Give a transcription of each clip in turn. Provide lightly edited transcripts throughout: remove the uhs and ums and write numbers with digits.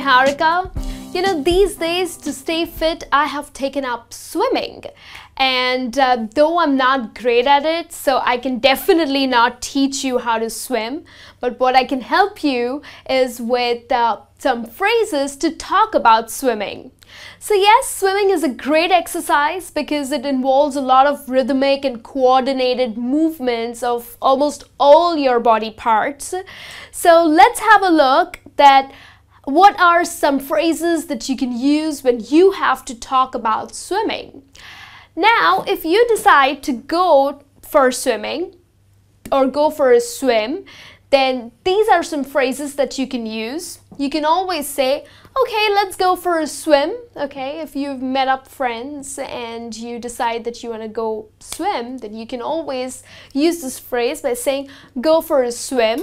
Harika. You know, these days to stay fit, I have taken up swimming. And though I'm not great at it, so I can definitely not teach you how to swim. But what I can help you is with some phrases to talk about swimming. So yes, swimming is a great exercise because it involves a lot of rhythmic and coordinated movements of almost all your body parts. So let's have a look at what are some phrases that you can use when you have to talk about swimming. Now, if you decide to go for swimming or go for a swim, then these are some phrases that you can use. You can always say, okay, let's go for a swim. Okay, if you've met up friends and you decide that you want to go swim, then you can always use this phrase by saying, go for a swim.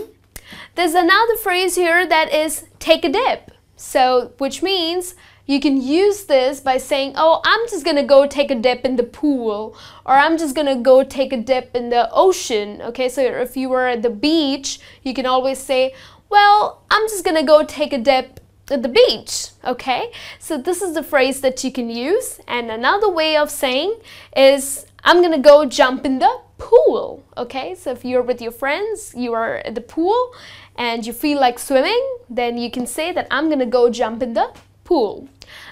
There's another phrase here that is take a dip, so which means you can use this by saying, oh, I'm just gonna go take a dip in the pool, or I'm just gonna go take a dip in the ocean. Okay, so if you were at the beach, you can always say, well, I'm just gonna go take a dip at the beach. Okay, so this is the phrase that you can use. And another way of saying is, I'm gonna go jump in the pool. Okay, so if you're with your friends, you are at the pool and you feel like swimming, then you can say that I'm gonna go jump in the pool.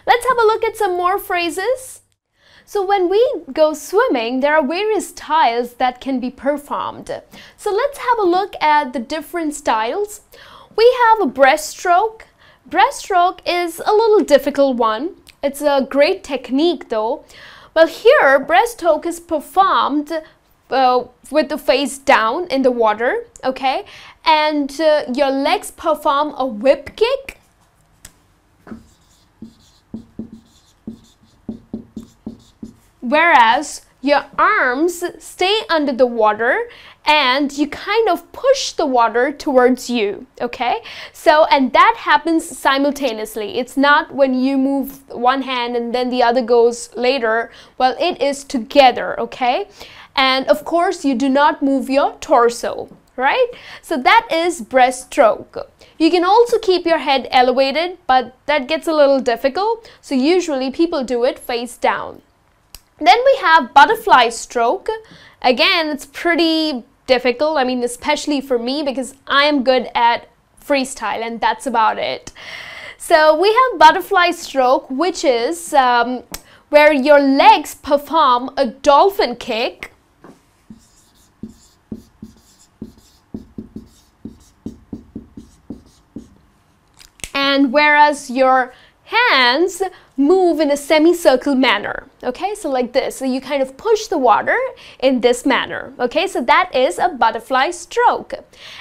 Let's have a look at some more phrases. So when we go swimming, there are various styles that can be performed. So let's have a look at the different styles. We have a breaststroke. Breaststroke is a little difficult one. It's a great technique though. Well, here breaststroke is performed with the face down in the water, okay, and your legs perform a whip kick, whereas your arms stay under the water and you kind of push the water towards you, okay? So, and that happens simultaneously. It's not when you move one hand and then the other goes later. Well, it is together, okay? And of course, you do not move your torso, right? So that is breaststroke. You can also keep your head elevated, but that gets a little difficult. So usually people do it face down. Then we have butterfly stroke. Again, it's pretty difficult. I mean, especially for me because I am good at freestyle and that's about it. So we have butterfly stroke, which is where your legs perform a dolphin kick, and whereas your hands move in a semicircle manner, okay, so like this, so you kind of push the water in this manner, okay, so that is a butterfly stroke.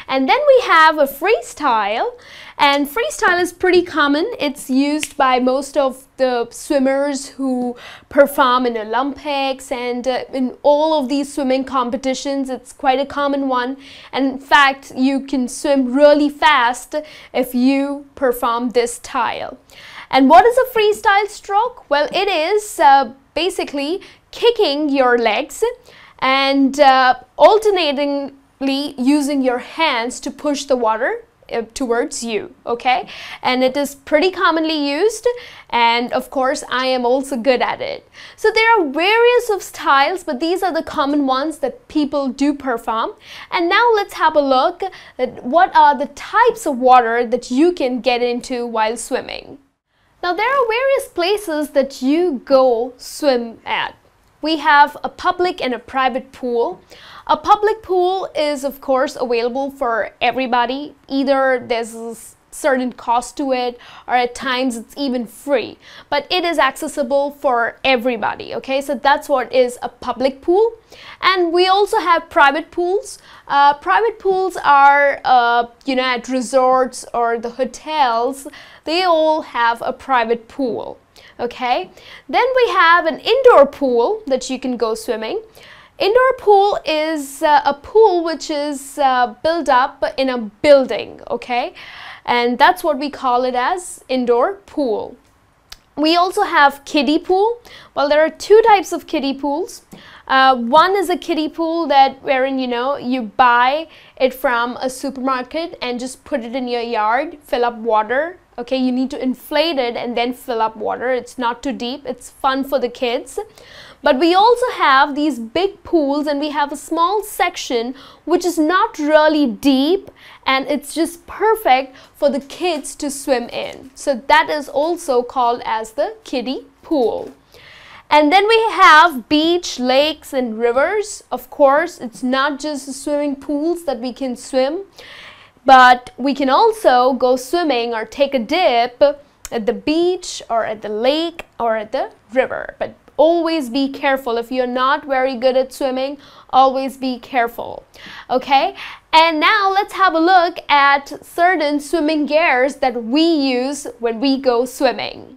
And then we have a freestyle, and freestyle is pretty common. It's used by most of the swimmers who perform in Olympics and in all of these swimming competitions. It's quite a common one, and in fact you can swim really fast if you perform this style. And what is a freestyle stroke? Well, it is basically kicking your legs and alternatingly using your hands to push the water towards you, okay? And it is pretty commonly used, and of course I am also good at it. So there are various of styles, but these are the common ones that people do perform. And now let's have a look at what are the types of water that you can get into while swimming. Now there are various places that you go swim at. We have a public and a private pool. A public pool is of course available for everybody. Either there's a certain cost to it, or at times it's even free. But it is accessible for everybody, okay? So that's what is a public pool. And we also have private pools. Private pools are, you know, at resorts or the hotels. They all have a private pool, okay? Then we have an indoor pool that you can go swimming. Indoor pool is a pool which is built up in a building, okay? And that's what we call it as indoor pool. We also have kiddie pool. Well, there are two types of kiddie pools. One is a kiddie pool that wherein, you know, you buy it from a supermarket and just put it in your yard, fill up water Okay, you need to inflate it and then fill up water. It's not too deep. It's fun for the kids. But we also have these big pools, and we have a small section which is not really deep, and it's just perfect for the kids to swim in. So that is also called as the kiddie pool. And then we have beach, lakes, and rivers. Of course, it's not just swimming pools that we can swim, but we can also go swimming or take a dip at the beach or at the lake or at the river. But always be careful. If you're not very good at swimming, always be careful. Okay? And now let's have a look at certain swimming gears that we use when we go swimming.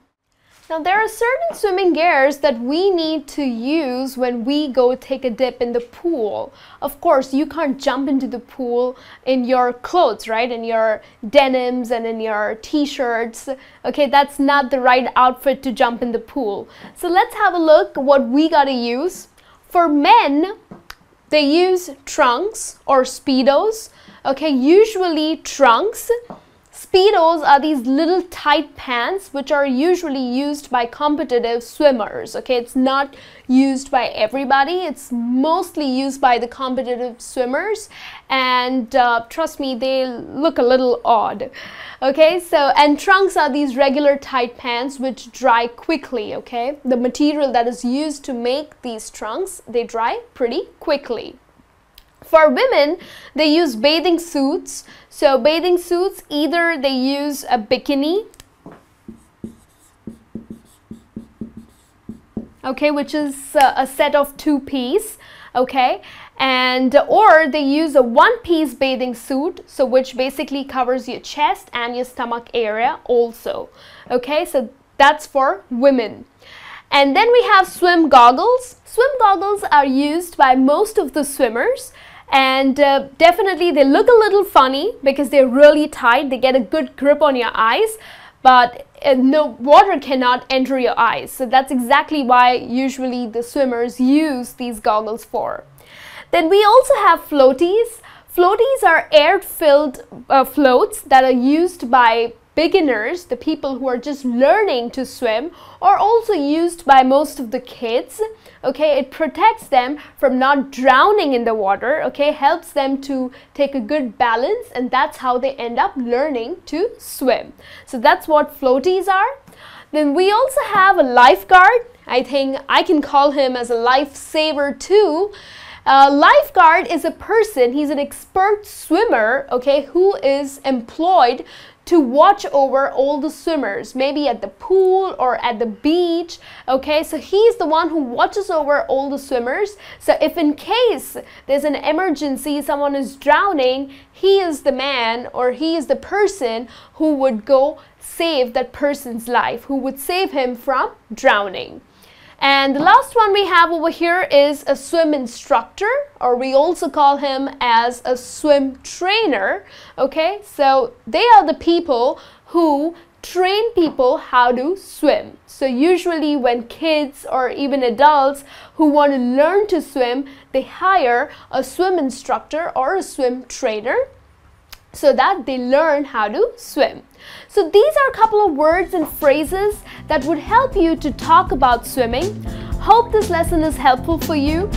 Now, there are certain swimming gears that we need to use when we go take a dip in the pool. Of course, you can't jump into the pool in your clothes, right? In your denims and in your t-shirts. Okay, that's not the right outfit to jump in the pool. So let's have a look what we gotta use. For men, they use trunks or speedos. Okay, usually trunks. Speedos are these little tight pants which are usually used by competitive swimmers. Okay, it's not used by everybody. It's mostly used by the competitive swimmers, and trust me, they look a little odd. Okay, so, and trunks are these regular tight pants which dry quickly. Okay, the material that is used to make these trunks, they dry pretty quickly. For women, they use bathing suits. So bathing suits, either they use a bikini, okay, which is a set of two-piece, okay, and or they use a one-piece bathing suit, so which basically covers your chest and your stomach area also. Okay, so that's for women. And then we have swim goggles. Swim goggles are used by most of the swimmers, and definitely they look a little funny because they're really tight. They get a good grip on your eyes, but no water cannot enter your eyes. So that's exactly why usually the swimmers use these goggles for. Then we also have floaties. Floaties are air-filled floats that are used by beginners, the people who are just learning to swim, are also used by most of the kids. Okay, it protects them from not drowning in the water. Okay, helps them to take a good balance, and that's how they end up learning to swim. So that's what floaties are. Then we also have a lifeguard. I think I can call him as a lifesaver too. A lifeguard is a person, he's an expert swimmer, okay, who is employed to watch over all the swimmers, maybe at the pool or at the beach. Okay, so he's the one who watches over all the swimmers. So if in case there's an emergency, someone is drowning, he is the man, or he is the person who would go save that person's life, who would save him from drowning. And the last one we have over here is a swim instructor, or we also call him as a swim trainer. Okay, so they are the people who train people how to swim. So usually when kids or even adults who want to learn to swim, they hire a swim instructor or a swim trainer, so that they learn how to swim. So these are a couple of words and phrases that would help you to talk about swimming. Hope this lesson is helpful for you,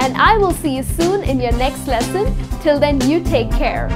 and I will see you soon in your next lesson. Till then, you take care.